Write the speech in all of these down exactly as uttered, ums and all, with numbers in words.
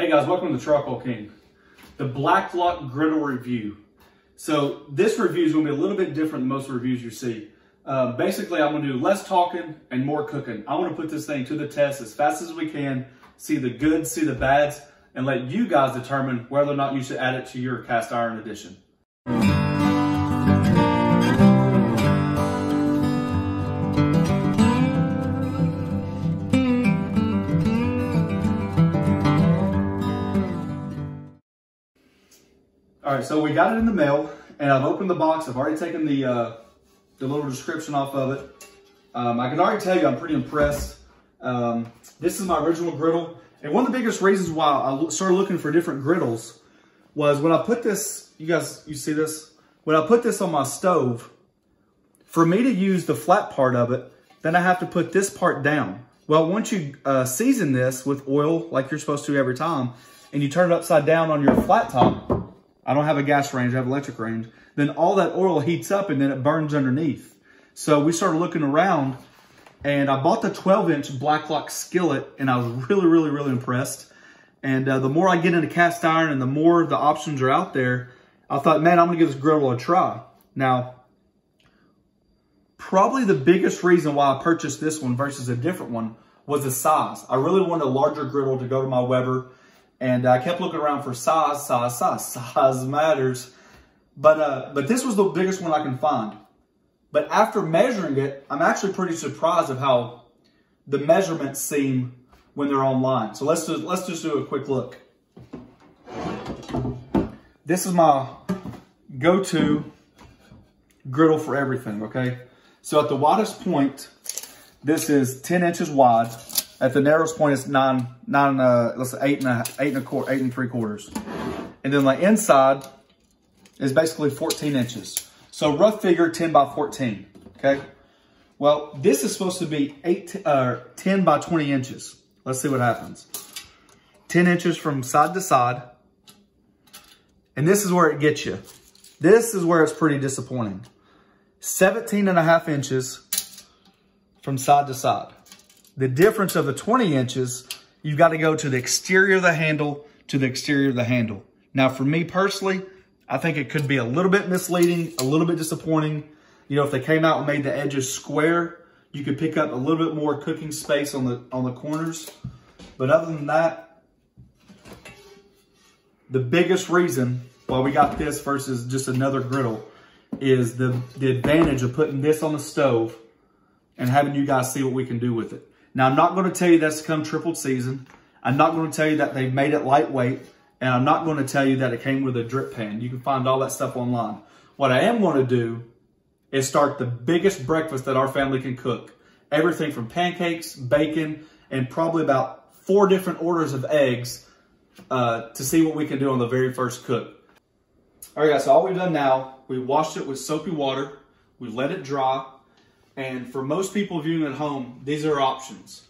Hey guys, welcome to The Flat Top King, the Blacklock griddle review. So this review is going to be a little bit different than most reviews you see. Uh, basically, I'm going to do less talking and more cooking. I want to put this thing to the test as fast as we can, see the good, see the bads, and let you guys determine whether or not you should add it to your cast iron edition. All right, so we got it in the mail, and I've opened the box. I've already taken the uh, the little description off of it. Um, I can already tell you I'm pretty impressed. Um, this is my original griddle, and one of the biggest reasons why I started looking for different griddles was when I put this, you guys, you see this? When I put this on my stove, for me to use the flat part of it, then I have to put this part down. Well, once you uh, season this with oil, like you're supposed to every time, and you turn it upside down on your flat top, I don't have a gas range, I have electric range. Then all that oil heats up and then it burns underneath. So we started looking around and I bought the twelve inch Blacklock skillet and I was really, really, really impressed. And uh, the more I get into cast iron and the more the options are out there, I thought, man, I'm gonna give this griddle a try. Now, probably the biggest reason why I purchased this one versus a different one was the size. I really wanted a larger griddle to go to my Weber. And I kept looking around for size, size, size, size matters. But uh, but this was the biggest one I can find. But after measuring it, I'm actually pretty surprised of how the measurements seem when they're online. So let's just, let's just do a quick look. This is my go-to griddle for everything, okay? So at the widest point, this is ten inches wide. At the narrowest point, it's nine, nine, uh, let's say eight and a, eight and a quarter, eight and three quarters. And then the inside is basically fourteen inches. So rough figure, ten by fourteen, okay? Well, this is supposed to be eight, uh, ten by twenty inches. Let's see what happens. ten inches from side to side. And this is where it gets you. This is where it's pretty disappointing. seventeen and a half inches from side to side. The difference of the twenty inches, you've got to go to the exterior of the handle to the exterior of the handle. Now, for me personally, I think it could be a little bit misleading, a little bit disappointing. You know, if they came out and made the edges square, you could pick up a little bit more cooking space on the, on the corners. But other than that, the biggest reason why we got this versus just another griddle is the, the advantage of putting this on the stove and having you guys see what we can do with it. Now, I'm not going to tell you that's come triple season. I'm not going to tell you that they made it lightweight. And I'm not going to tell you that it came with a drip pan. You can find all that stuff online. What I am going to do is start the biggest breakfast that our family can cook. Everything from pancakes, bacon, and probably about four different orders of eggs uh, to see what we can do on the very first cook. All right, guys, so all we've done now, we washed it with soapy water. We let it dry. And for most people viewing at home, these are options.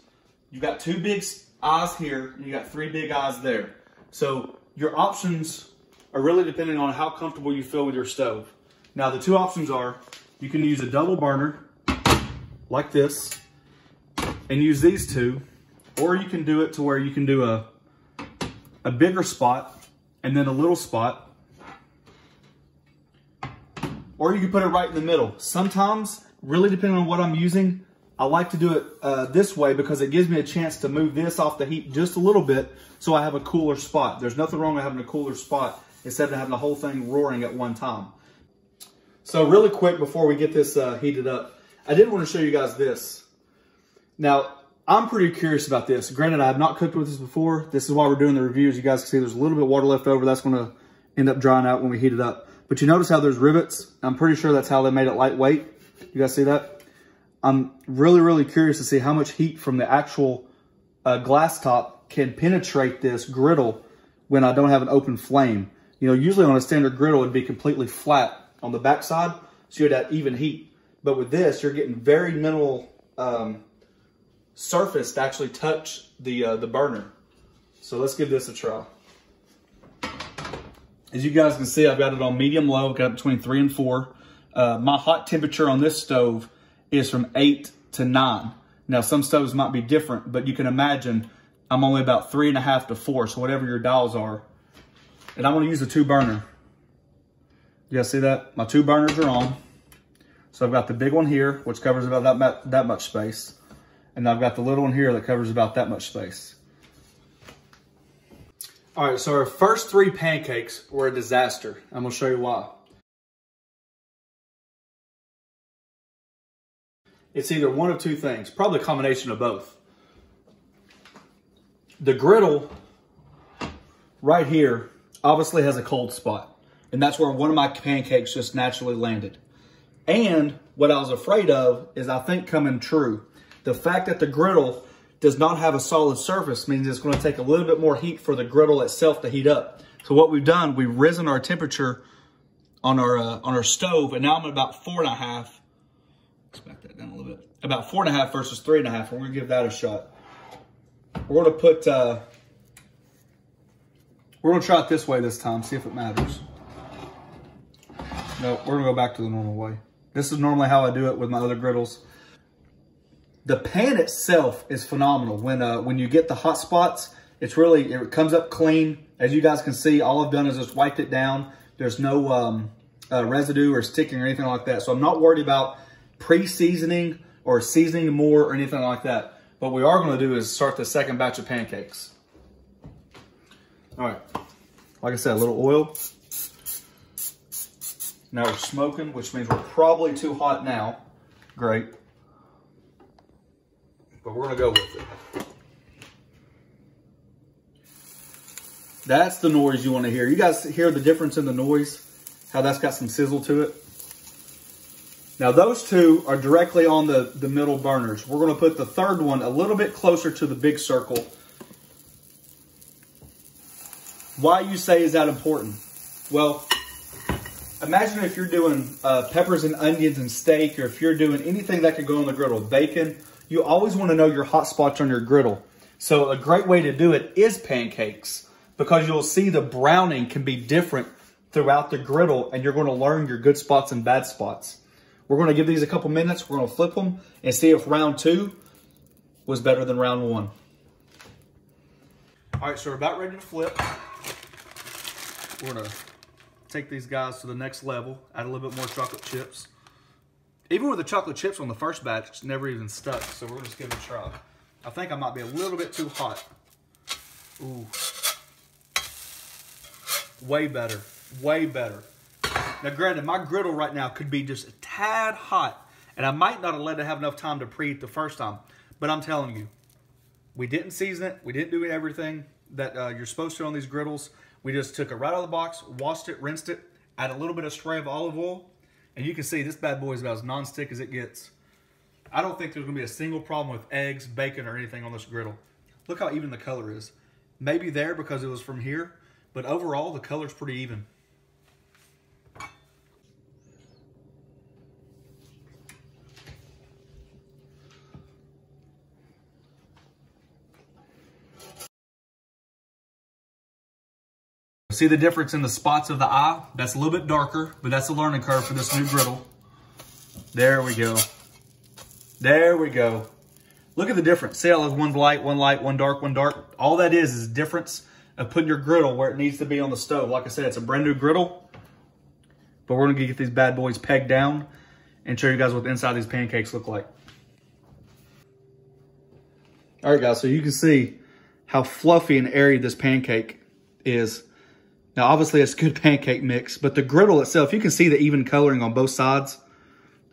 You've got two big eyes here, and you got three big eyes there. So your options are really depending on how comfortable you feel with your stove. Now the two options are, you can use a double burner, like this, and use these two, or you can do it to where you can do a, a bigger spot, and then a little spot, or you can put it right in the middle. Sometimes, really depending on what I'm using, I like to do it uh, this way because it gives me a chance to move this off the heat just a little bit so I have a cooler spot. There's nothing wrong with having a cooler spot instead of having the whole thing roaring at one time. So really quick before we get this uh, heated up, I did want to show you guys this. Now, I'm pretty curious about this. Granted, I have not cooked with this before. This is why we're doing the review. As you guys can see, there's a little bit of water left over. That's going to end up drying out when we heat it up. But you notice how there's rivets. I'm pretty sure that's how they made it lightweight. You guys see that? I'm really, really curious to see how much heat from the actual uh, glass top can penetrate this griddle when I don't have an open flame. You know, usually on a standard griddle, it'd be completely flat on the backside, so you'd have even heat. But with this, you're getting very minimal um, surface to actually touch the, uh, the burner. So let's give this a try. As you guys can see, I've got it on medium-low. I've got it between three and four. Uh, my hot temperature on this stove is from eight to nine. Now, some stoves might be different, but you can imagine I'm only about three and a half to four, so whatever your dials are. And I'm gonna use a two burner. You guys see that? My two burners are on. So I've got the big one here, which covers about that, that much space. And I've got the little one here that covers about that much space. All right, so our first three pancakes were a disaster. I'm gonna show you why. It's either one of two things, probably a combination of both. The griddle right here obviously has a cold spot, and that's where one of my pancakes just naturally landed. And what I was afraid of is I think coming true. The fact that the griddle does not have a solid surface means it's going to take a little bit more heat for the griddle itself to heat up. So what we've done, we've risen our temperature on our, uh, on our stove, and now I'm at about four and a half. Let's back that down a little bit. About four and a half versus three and a half. We're going to give that a shot. We're going to put, uh, we're going to try it this way this time, see if it matters. No, we're going to go back to the normal way. This is normally how I do it with my other griddles. The pan itself is phenomenal. When uh, when you get the hot spots, it's really, it comes up clean. As you guys can see, all I've done is just wiped it down. There's no um, uh, residue or sticking or anything like that. So I'm not worried about pre-seasoning or seasoning more or anything like that. What we are going to do is start the second batch of pancakes. All right. Like I said, a little oil. Now we're smoking, which means we're probably too hot now. Great. But we're going to go with it. That's the noise you want to hear. You guys hear the difference in the noise? How that's got some sizzle to it? Now those two are directly on the, the middle burners. We're gonna put the third one a little bit closer to the big circle. Why you say is that important? Well, imagine if you're doing uh, peppers and onions and steak, or if you're doing anything that could go on the griddle, bacon, you always wanna know your hot spots on your griddle. So a great way to do it is pancakes, because you'll see the browning can be different throughout the griddle, and you're gonna learn your good spots and bad spots. We're going to give these a couple minutes. We're going to flip them and see if round two was better than round one. All right, so we're about ready to flip. We're going to take these guys to the next level, add a little bit more chocolate chips. Even with the chocolate chips on the first batch, it's never even stuck, so we're going to just give it a try. I think I might be a little bit too hot. Ooh. Way better. Way better. Now, granted, my griddle right now could be just a tad hot, and I might not have let it have enough time to preheat the first time, but I'm telling you, we didn't season it. We didn't do everything that uh, you're supposed to on these griddles. We just took it right out of the box, washed it, rinsed it, add a little bit of spray of olive oil, and you can see this bad boy is about as non-stick as it gets. I don't think there's going to be a single problem with eggs, bacon, or anything on this griddle. Look how even the color is. Maybe there because it was from here, but overall, the color's pretty even. See the difference in the spots of the eye? That's a little bit darker, but that's a learning curve for this new griddle. There we go. There we go. Look at the difference. See how there's one light, one light, one dark, one dark? All that is is difference of putting your griddle where it needs to be on the stove. Like I said, it's a brand new griddle, but we're gonna get these bad boys pegged down and show you guys what the inside of these pancakes look like. All right, guys, so you can see how fluffy and airy this pancake is. Now, obviously, it's good pancake mix, but the griddle itself, you can see the even coloring on both sides.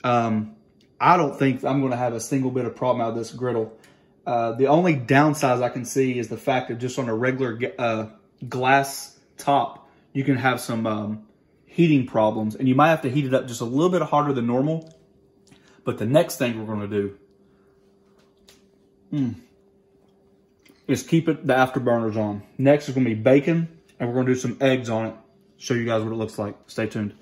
Um, I don't think I'm going to have a single bit of problem out of this griddle. Uh, the only downside I can see is the fact that just on a regular uh, glass top, you can have some um, heating problems, and you might have to heat it up just a little bit harder than normal. But the next thing we're going to do mm, is keep it the afterburners on. Next is going to be bacon. And we're going to do some eggs on it. Show you guys what it looks like. Stay tuned.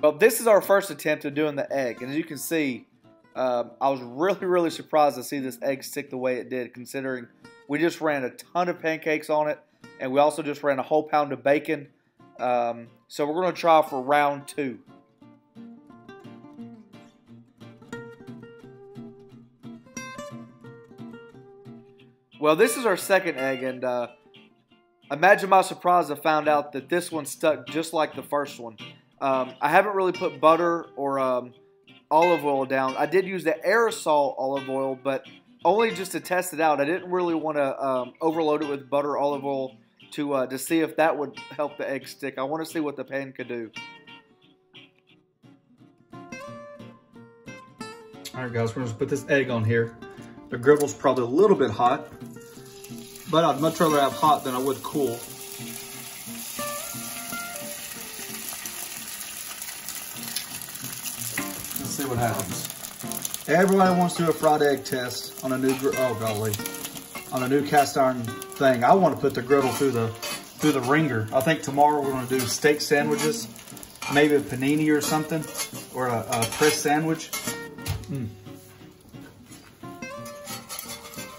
Well, this is our first attempt at doing the egg, and as you can see, um, I was really, really surprised to see this egg stick the way it did, considering we just ran a ton of pancakes on it, and we also just ran a whole pound of bacon. Um, so we're going to try for round two. Well, this is our second egg, and uh, imagine my surprise I found out that this one stuck just like the first one. Um, I haven't really put butter or um, olive oil down. I did use the aerosol olive oil, but only just to test it out. I didn't really want to um, overload it with butter or olive oil to, uh, to see if that would help the egg stick. I want to see what the pan could do. All right, guys, we're going to put this egg on here. The griddle's probably a little bit hot, but I'd much rather have hot than I would cool. Let's see what happens. Everybody wants to do a fried egg test on a new oh golly, on a new cast iron thing. I want to put the griddle through the through the ringer. I think tomorrow we're going to do steak sandwiches, maybe a panini or something, or a, a pressed sandwich. Mm.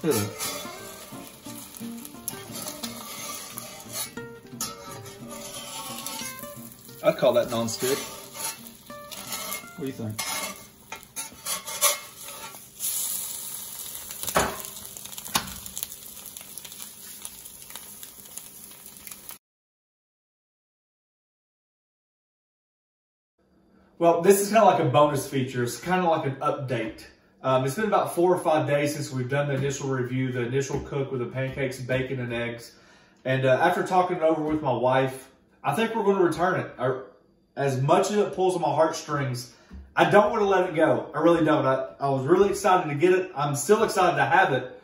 Look at that. I'd call that non-stick. What do you think? Well, this is kind of like a bonus feature. It's kind of like an update. Um, it's been about four or five days since we've done the initial review, the initial cook with the pancakes, bacon, and eggs. And uh, after talking it over with my wife, I think we're going to return it. I, as much as it pulls on my heartstrings, I don't want to let it go. I really don't. I, I was really excited to get it. I'm still excited to have it.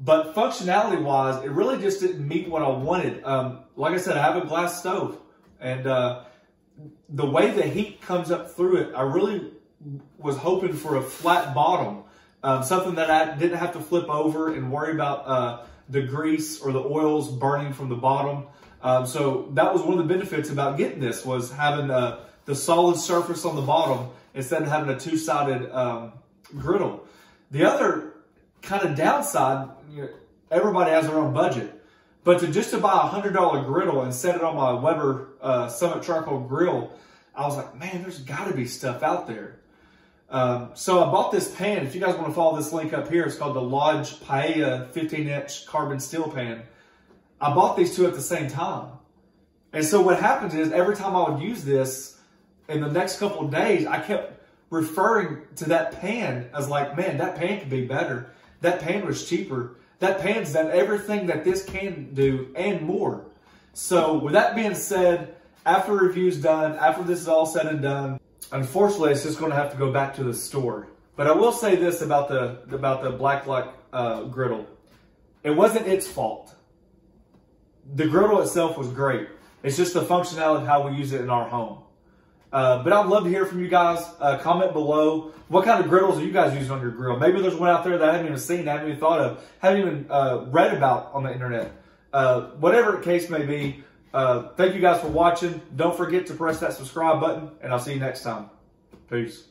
But functionality-wise, it really just didn't meet what I wanted. Um, like I said, I have a glass stove. And uh, the way the heat comes up through it, I really was hoping for a flat bottom. Um, something that I didn't have to flip over and worry about uh, the grease or the oils burning from the bottom. Um, so that was one of the benefits about getting this, was having uh, the solid surface on the bottom instead of having a two-sided um, griddle. The other kind of downside, you know, everybody has their own budget, but to just to buy a one hundred dollar griddle and set it on my Weber uh, Summit Charcoal Grill, I was like, man, there's got to be stuff out there. Um, so I bought this pan. If you guys want to follow this link up here, it's called the Lodge Paella fifteen inch carbon steel pan. I bought these two at the same time. And so what happens is every time I would use this in the next couple of days, I kept referring to that pan as like, man, that pan could be better. That pan was cheaper. That pan's done everything that this can do and more. So with that being said, after review's done, after this is all said and done, unfortunately, it's just going to have to go back to the store. But I will say this about the, about the Blacklock uh, griddle. It wasn't its fault. The griddle itself was great. It's just the functionality of how we use it in our home. Uh, but I'd love to hear from you guys. Uh, comment below. What kind of griddles are you guys using on your grill? Maybe there's one out there that I haven't even seen, I haven't even thought of, haven't even uh, read about on the internet. Uh, whatever the case may be, uh, thank you guys for watching. Don't forget to press that subscribe button, and I'll see you next time. Peace.